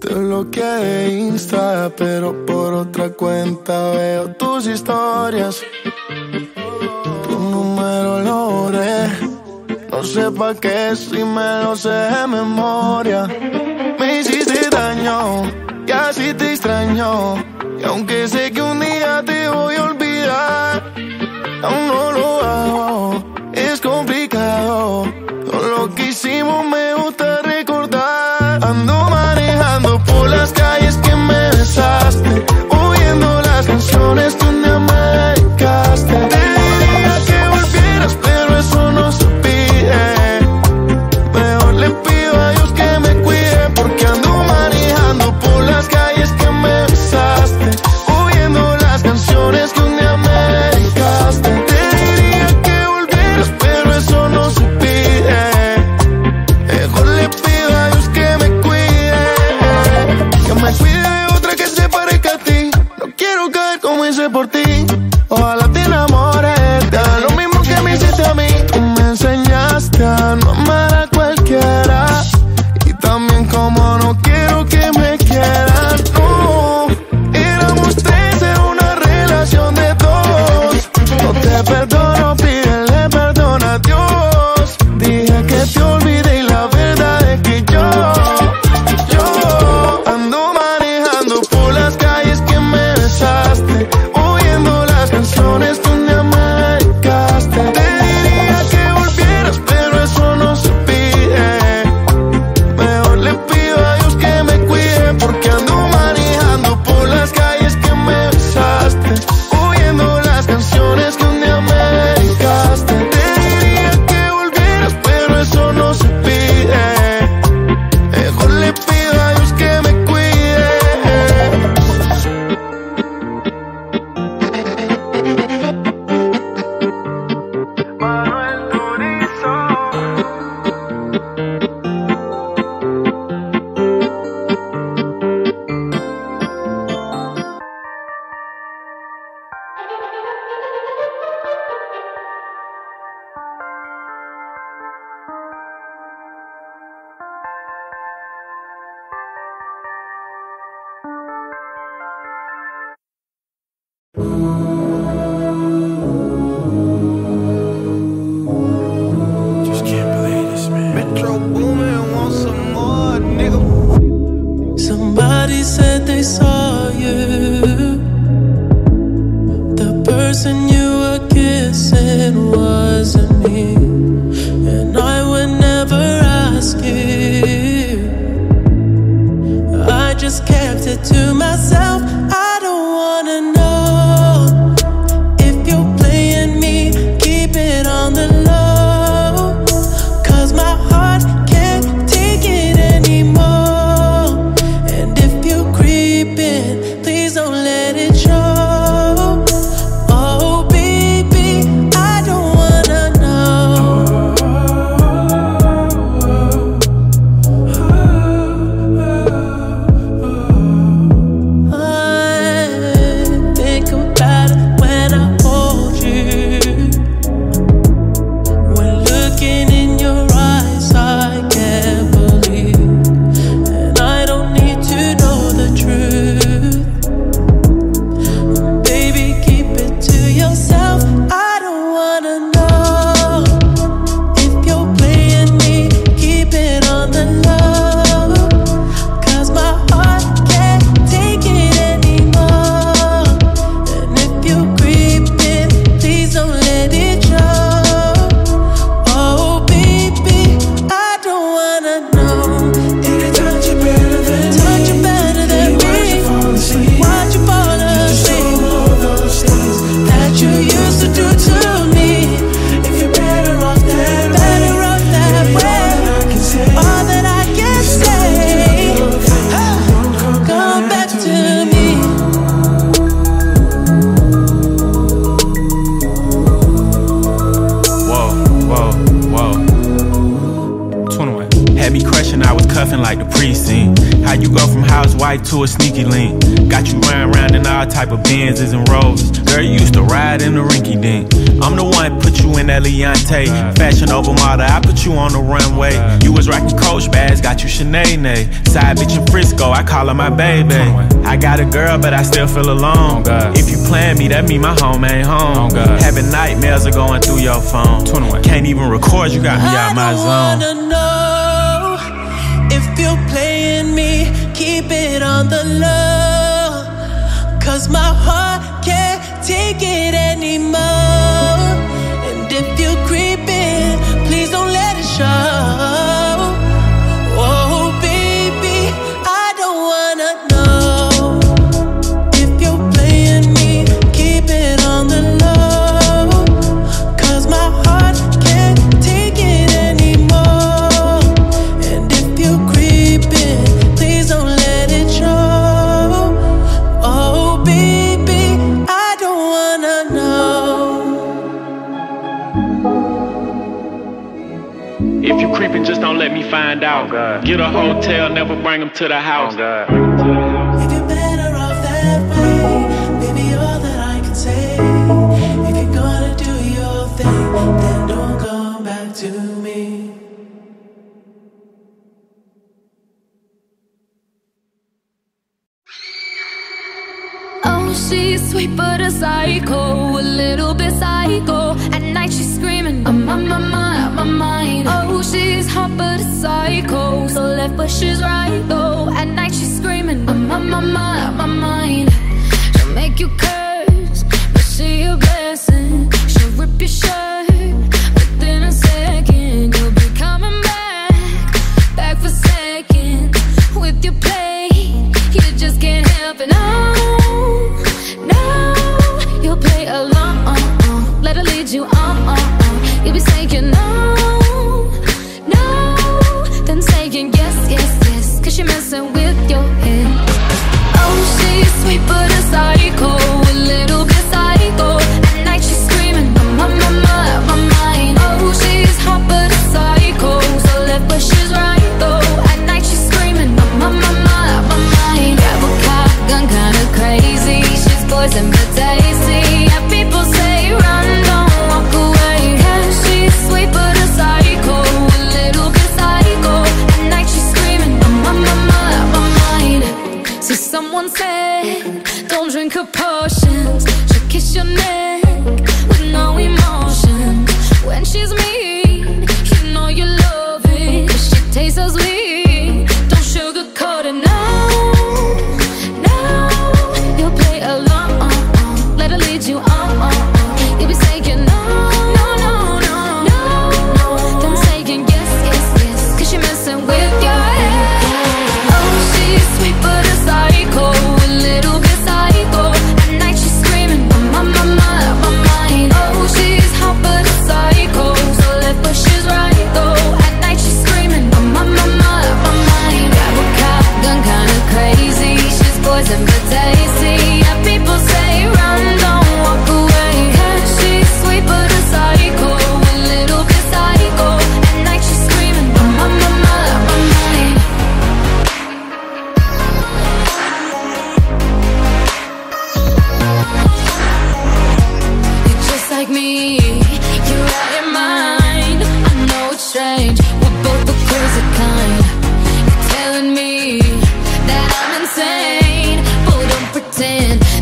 Te bloqueé Insta, pero por otra cuenta veo tus historias. Tu número lo borré, no sé pa' qué si me lo sé de memoria. Me hiciste daño y así te extraño, y aunque sé que un día te voy a olvidar, aún no lo hago, es complicado. Todo lo que hicimos me gusta recordar. Ando manejando por las calles que me besaste, oyendo las canciones que un día me dedicaste. Te diría que volvieras, pero eso no se pide. Mejor le pido a Dios que me cuide, porque ando manejando por las calles que me besaste, oyendo las canciones que un día me dedicaste. Te diría que volvieras, pero eso no se pide. Mejor le pido a Dios que me cuide, que me cuide de otra que se parezca a ti. No quiero caer como hice por ti. Ojalá te enamores, te haga lo mismo que me hiciste a mí. Tú me enseñaste a no amar a cualquiera, y también como no quiero que me quieran. No, éramos tres en una relación de dos. No te perdono, pídele perdón a Dios. Dije que te olvidé y la verdad es que yo ando manejando por las calles que me besaste, oyendo las canciones que un día me dedicaste. Te diría que volvieras, pero eso no se pide. Mejor le pido a Dios que me cuide, porque ando manejando por las calles que me besaste, oyendo las canciones que un día me dedicaste. Te diría que volvieras, pero eso no se pide. Mejor le pido a Dios que me cuide. Manuel Turizo. Just can't believe this, man. Metro Boomin wants some more, nigga. Somebody said they saw you. The person you were kissing wasn't me, and I would never ask you. I just kept it to myself. I don't wanna know. Like the precinct, how you go from housewife to a sneaky link. Got you running around in all type of Benzes and Rolls. Girl, you used to ride in the rinky dink. I'm the one put you in that Leontay. Fashion over model, I put you on the runway. You was rocking Coach bags, got you Sinead. Side bitch in Frisco, I call her my baby. I got a girl, but I still feel alone. If you plan me, that mean my home ain't home. Having nightmares are going through your phone. Can't even record, you got me out my zone. I don't wanna know if you're playing me, keep it on the low, cause my heart can't take it anymore. And if you're creeping, please don't let it show. Oh baby, I don't wanna know if you're playing me, keep it on the low, cause my heart can't take it anymore. And if you're creeping, please don't let it show. Oh baby, if you creepin', just don't let me find out. Get a hotel, never bring them to the house. If you're better off that way, baby, all that I can say. If you're gonna do your thing, then don't come back to me. Oh, she's sweet but a psycho, a little bit psycho. At night she's screaming, I'm on my mind, out my mind. Oh, she's hot but a psycho, so left but she's right though. At night she's screaming, I'm on my mind, out my mind. She'll make you curse, but she a blessing. She'll rip your shirt within a second. You'll be coming back, back for seconds with your play. You just can't help it. You you be saying no, no, then saying yes, yes, yes, cause she messing with your head. Oh, she's sweet but a psycho, a little bit psycho. At night she's screaming, I'm on my mind, out my mind. Oh, she's hot but a psycho, so left but she's right though. At night she's screaming, I'm on my mind, out my mind. Grab a cop gun, kinda crazy, she's poison but tasty. Yeah, people say run, don't. Someone said, don't drink her potions. She'll kiss your neck with no emotion. When she's mean, you know you love it, cause she tastes so sweet. Don't sugarcoat it, no, no. You'll play along, let her lead you on, you'll be saying no, no, no, no, no, then saying yes, yes, yes, cause she messing with your head. Oh, she's sweet but a side. Poison but tasty, yeah, people say run, don't walk away. Cause she's sweet but a psycho, a little bit psycho. At night she's screaming, I'm on my mind, out my mind. You're just like me, you're out your mind. I know it's strange, we're both the crazy kind. You're telling me that I'm insane,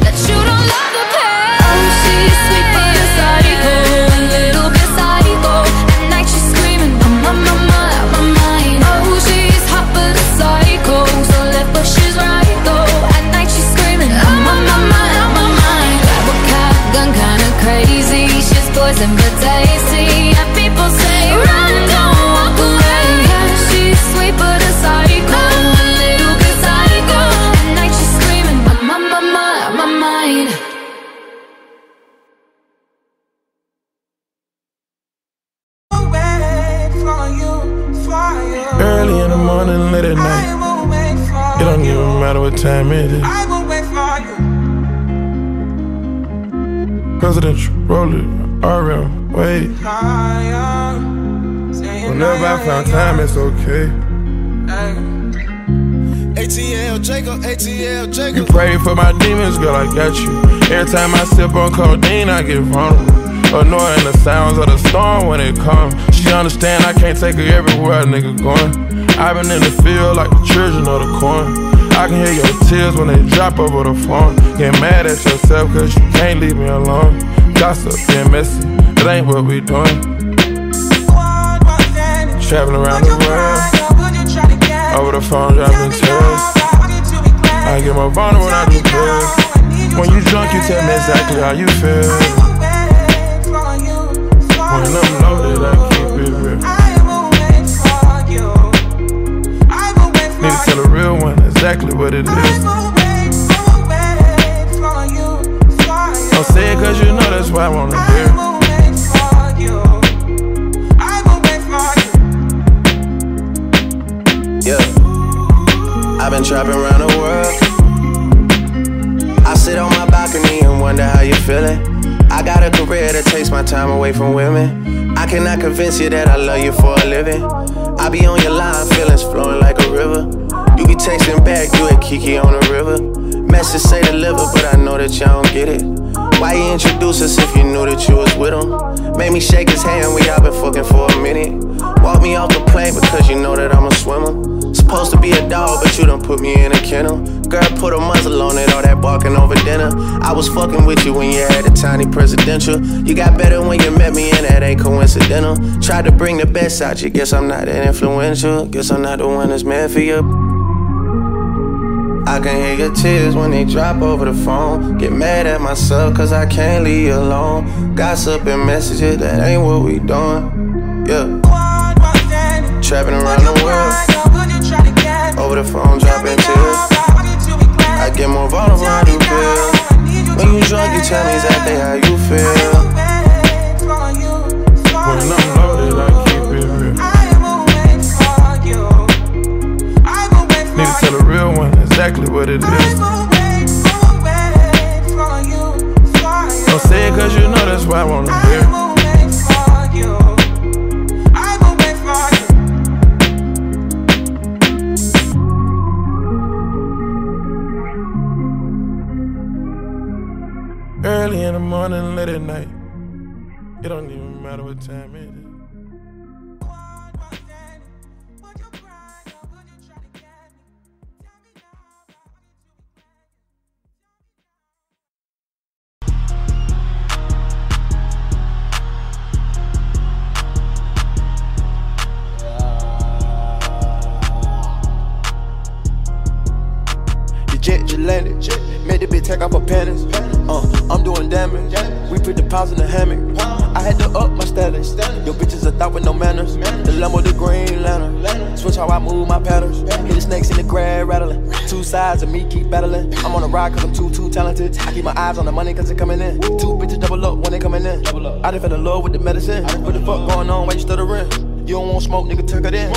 that you don't love the pain. Oh, she's sweet but a psycho, a little bit psycho. At night she's screaming, I'm on my mind, out my mind. Oh, she's hot but a psycho, so left but she's right though. At night she's screaming, I'm on my mind, out my mind. Grab a cop gun, kinda crazy, she's poison but tasty. Yeah, people say run, don't walk away. Yeah, she's sweet but a psycho. Early in the morning, late at night, it don't even matter what time it is. I will wait for you. Presidential, roller, RM, wait. Whenever I found time, it's okay. ATL Jacob, ATL Jacob. You pray for my demons, girl, I got you. Every time I sip on codeine, I get vulnerable. annoying the sounds of the storm when it comes. She understand I can't take her everywhere a nigga going. I've been in the field like the children of the corn. I can hear your tears when they drop over the phone. Get mad at yourself cause you can't leave me alone. Gossip, get messy, it ain't what we doing. Traveling around the world, over the phone dropping tears. I get more vulnerable when I do drugs. When you drunk, you tell me exactly how you feel. When I'm loaded, I keep it real. Need to tell a real one exactly what it is. Don't say it cause you know that's why I wanna hear. I've been trapping around the world. I sit on my balcony and wonder how you're feeling. I got a career that takes my time away from women. I cannot convince you that I love you for a living. I be on your line, feelings flowing like a river. You be texting back, you and Kiki on the river. Message say deliver, but I know that y'all don't get it. Why you introduce us if you knew that you was with him? Made me shake his hand, we all been fucking for a minute. Walk me off the plane because you know that I'm a swimmer. Supposed to be a dog, but you done put me in a kennel. Girl, put a muzzle on it, all that barking over dinner. I was fucking with you when you had a tiny presidential. You got better when you met me, and that ain't coincidental. Tried to bring the best out you, guess I'm not that influential. Guess I'm not the one that's meant for you. I can hear your tears when they drop over the phone. Get mad at myself, cause I can't leave you alone. Gossip and messages, that ain't what we doing. Yeah. Trapping around the world. Over the phone, dropping tears. I get more vulnerable, I do feel. When you drunk, you tell me exactly how you feel. When I'm loaded, I keep it real. Need to tell a real one exactly what it is. Don't say it cause you know that's why I wanna hear. Early in the morning, late at night. It don't even matter what time it is. You jet, you landed, jet. Made the bitch take off her panties. I'm doing damage. We put the pounds in the hammock. I had to up my status. Your bitches a thought with no manners. The Lambo, the green lantern. Switch how I move my patterns. Hit the snakes in the grass rattling. Two sides of me keep battling. I'm on a ride cause I'm too talented. I keep my eyes on the money cause it coming in. Two bitches double up when they coming in. I done fell in love with the medicine. What the fuck going on while you stuttering? You don't want smoke, nigga, tuck it in.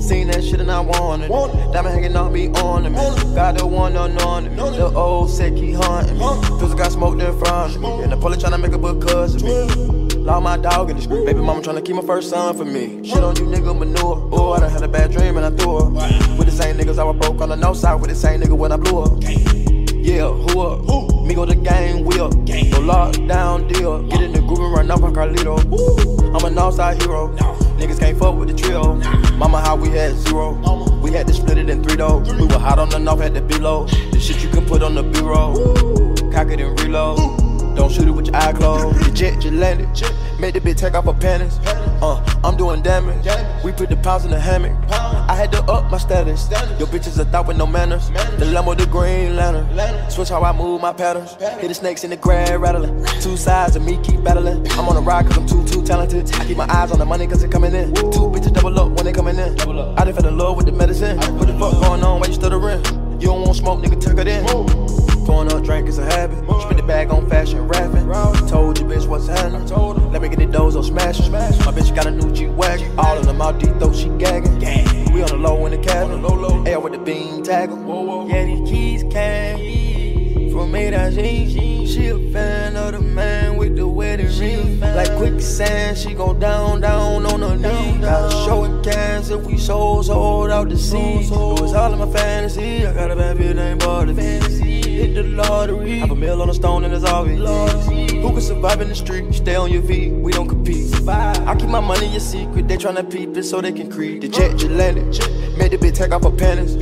Seen that shit and I wanted it. Diamond hanging on me, on me. Got the one on me. The old set keep haunting me. Feels like I smoked in front of me. And the police tryna make up a cuz of me. Lost my dog in the street. Baby mama tryna keep my first son for me. Shit on you nigga manure. Oh, I done had a bad dream and I threw her. With the same niggas I was broke on the north side. With the same nigga when I blew her. Yeah, who up? Me go the gang wheel. No lockdown deal. Get in the groove and run up on Carlito. I'm an outside hero. Niggas can't fuck with the trio. Mama, how we had zero. We had to split it in three though. We were hot on the north, had the below. The shit you can put on the B-roll. Cock it and reload. Don't shoot it with your eye closed. The jet just landed. Made the bitch take off her panties. I'm doing damage. We put the pounds in the hammock. I had to up my status. Your bitches a thought with no manners. The Lambo, the green lantern. Switch how I move my patterns. Hit the snakes in the grass rattling. Two sides of me keep battling. I'm on a ride cause I'm too talented. I keep my eyes on the money cause it coming in. Two bitches double up when they coming in. I done fell in love with the medicine. What the fuck going on while you stuttering? You don't want smoke, nigga, tuck it in. Throwing up drink is a habit. Spin the bag on fashion rapping. Told you bitch what's happening. Let me get the doze on smashing. My bitch got a new G-Wagon. All of them out deep though, she gagging. We on the low in the cabin. Air with the beam tackle. Yeah, these keys came from me to G. She a fan of the man with the wedding ring. Like quicksand, she go down on her knees. Gotta show it cash. and we sold out the seas. It was all in my fantasy. I got a bad bitch named Bartley. Hit the lottery. Have a mill on a stone and it's obvious. Who can survive in the street? Stay on your feet, we don't compete. I keep my money a secret, they tryna peep it so they can creep. The jet just landed, made the bitch take off her panties.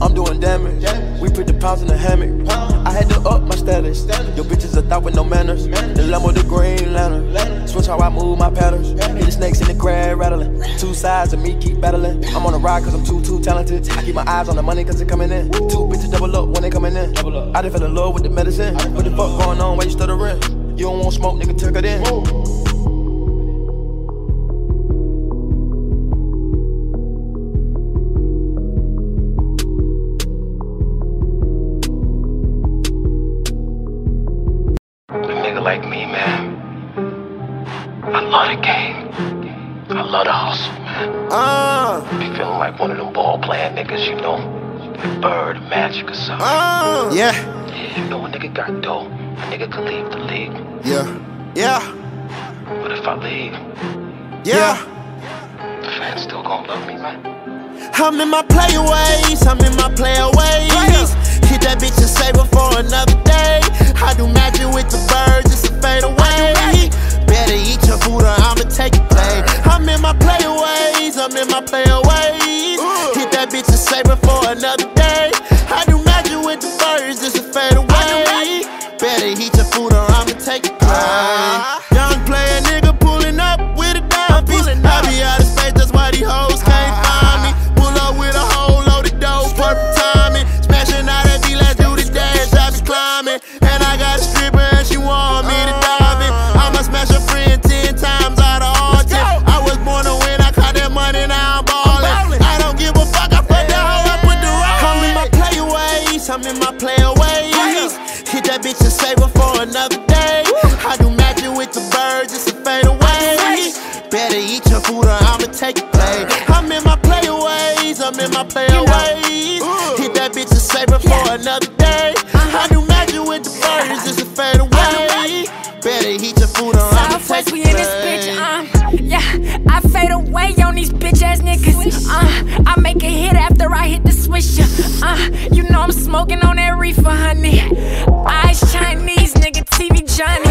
I'm doing damage, we put the pounds in the hammock. I had to up my status, your bitches a thought with no manners. The Lambo, the green lantern, switch how I move my patterns. Hit the snakes in the crab rattling, two sides of me keep battling. I'm on a ride cause I'm too talented. I keep my eyes on the money cause it coming in. Two bitches double up when they coming in. I just fell in love with the medicine. What the fuck going on, why you stuttering? You don't want smoke, nigga, tuck it in. Like me, man, I love the game, I love the hustle, man. Be feeling like one of them ball playing niggas, you know, Bird Magic or something. Yeah, you know, a nigga got dope, a nigga could leave the league. Yeah. But if I leave, the fans still gonna love me, man. I'm in my playaways, I'm in my playaways. Hit that bitch and save her for another day. I do magic with the birds, it's a fade away. Better eat your food or I'ma take a plate. I'm in my playaways, I'm in my playaways. Hit that bitch and save her for another day. I do magic with the birds, it's a fade away. Better eat your food or I'ma take a plate. Young player nigga pulling up with a dime piece. I be out of space, that's why these hoes can't find me. Pull up with a whole load of dough, perfect timing. Smashing out that D, let's do this dash, I be climbing. And I got a stripper and she want me to dive in. I'ma smash a friend 10 times out of all 10. I was born to win, I caught that money, now I'm ballin'. I don't give a fuck, I put the hoe, I put the rock. I'm in my playaways, I'm in my playaways. Hit that bitch and save her for another day. I do magic with the birds, it's a fade away. Better eat your food or I'ma take a plate. I'm in my playaways, I'm in my playaways. Hit that bitch and save her for another day. I do magic with the birds, it's a fade away. Better eat your food or I'ma take a plate. We in this bitch, I fade away on these bitch ass niggas. I make a hit after I hit the swisher. You know I'm smoking on that reefer, honey. Eyes Chinese, nigga, TV Johnny.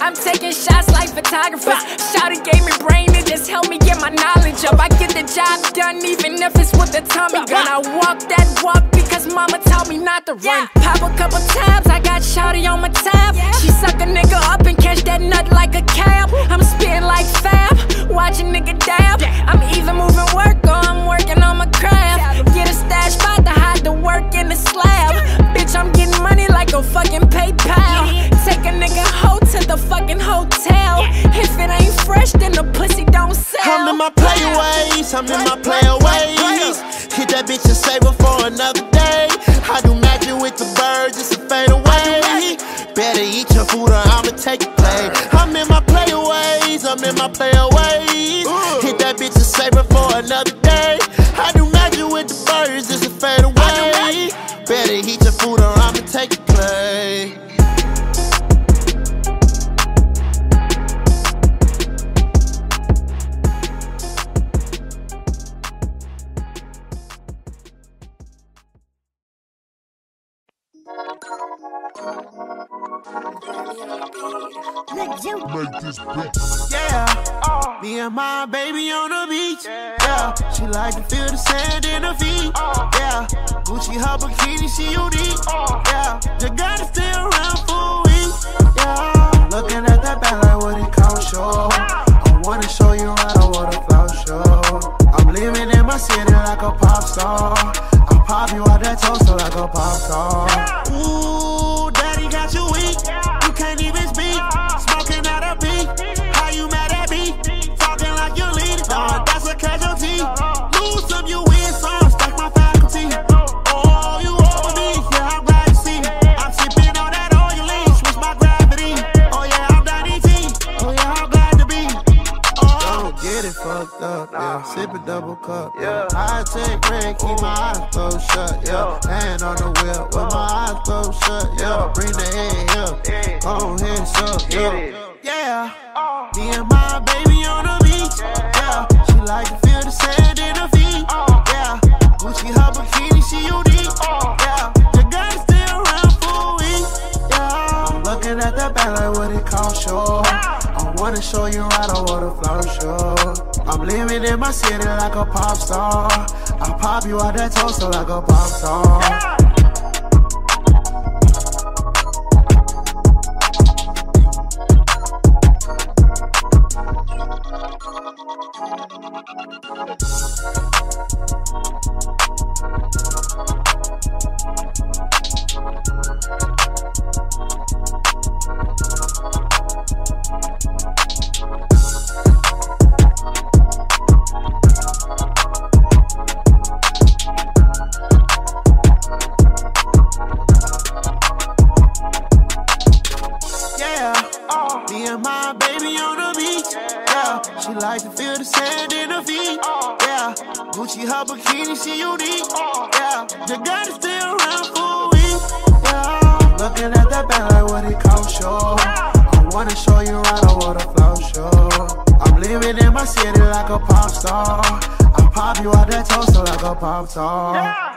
I'm taking shots like photographers. Shawty gave me brain, it just helped me get my knowledge up. I get the job done, even if it's with a Tommy gun. I walk that walk because mama taught me not to run. Pop a couple tabs, I got Shawty on my tab. She suck a nigga up and catch that nut like a cab. I'm spitting like Fab, watch a nigga dab. I'm either moving work or I'm working on my craft. Get a stash spot to hide the work in the slab. Bitch, I'm getting money like a fucking PayPal. Take a nigga hoe to the fucking hotel. If it ain't fresh, then the pussy don't sell. I'm in my playaways, I'm in my playaways. Hit that bitch and save her for another day. I do magic with the birds, it's a fade away. Better eat your food or I'ma take a plate. I'm in my playaways, I'm in my playaways. Hit that bitch and save her for another day. I do magic with the birds, it's a fade away. Better eat your food or I'ma take a plate. Me and my baby on the beach. She like to feel the sand in her feet. Gucci her bikini, she unique. You gotta stay around for weeks. Looking at that bag like what it cost, show. I wanna show you I don't wanna flout, show. I'm living in my city like a pop star. I pop you out that toaster like a pop star. Ooh, daddy got you weak. You can't even speak. Smoking out a beat. How you mad at me? Talking like you lead. That's a casualty. Lose some, you win some. Stack my faculty. Oh, you over me. Yeah, I'm glad to see. I'm sipping on that oil leaf. Switch my gravity. Oh, yeah, I'm not eating. Oh, yeah, I'm glad to be. Oh, don't get it fucked up. Sip a double cup, I take break, keep my eyes closed shut, Hand on the wheel, with my eyes closed shut, Bring the head here, on head shut, Me and my baby on the beach, She like to feel the sand. wanna show you I don't wanna flower show. I'm living in my city like a pop star. I pop you out that toaster like a pop star. Yeah. Like to feel the sand in her feet, yeah. Gucci, her bikini, she unique, yeah. The gotta stay around for a week, yeah. Looking at that bag like what it cost, yo. I wanna show you right, I wanna float, yo. I'm living in my city like a pop star. I pop you out that toaster like a pop star.